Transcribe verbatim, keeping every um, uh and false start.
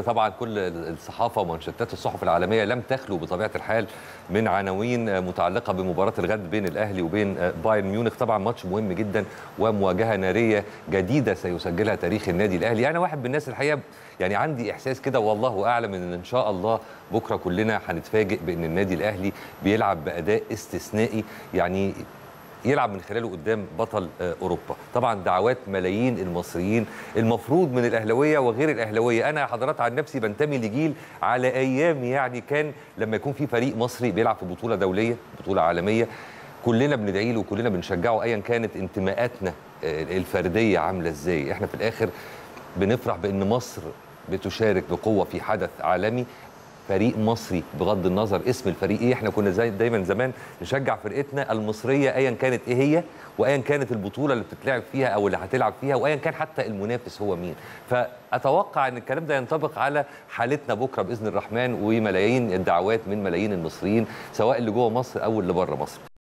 حضرتك طبعا كل الصحافه ومانشيتات الصحف العالميه لم تخلو بطبيعه الحال من عناوين متعلقه بمباراه الغد بين الاهلي وبين بايرن ميونخ. طبعا ماتش مهم جدا ومواجهه ناريه جديده سيسجلها تاريخ النادي الاهلي. انا واحد من الناس الحقيقه يعني عندي احساس كده والله اعلم ان ان شاء الله بكره كلنا هنتفاجئ بان النادي الاهلي بيلعب باداء استثنائي، يعني يلعب من خلاله قدام بطل اوروبا. طبعا دعوات ملايين المصريين المفروض من الاهلاويه وغير الاهلاويه. انا حضرات عن نفسي بنتمي لجيل على ايام يعني كان لما يكون في فريق مصري بيلعب في بطوله دوليه بطوله عالميه كلنا بندعي له وكلنا بنشجعه ايا كانت انتماءاتنا الفرديه عامله ازاي. احنا في الاخر بنفرح بان مصر بتشارك بقوه في حدث عالمي، فريق مصري بغض النظر اسم الفريق ايه. احنا كنا زي دايما زمان نشجع فرقتنا المصريه ايا كانت ايه هي، وايا كانت البطوله اللي بتتلعب فيها او اللي هتلعب فيها، وايا كان حتى المنافس هو مين. فاتوقع ان الكلام ده ينطبق على حالتنا بكره باذن الرحمن، وملايين الدعوات من ملايين المصريين سواء اللي جوه مصر او اللي بره مصر.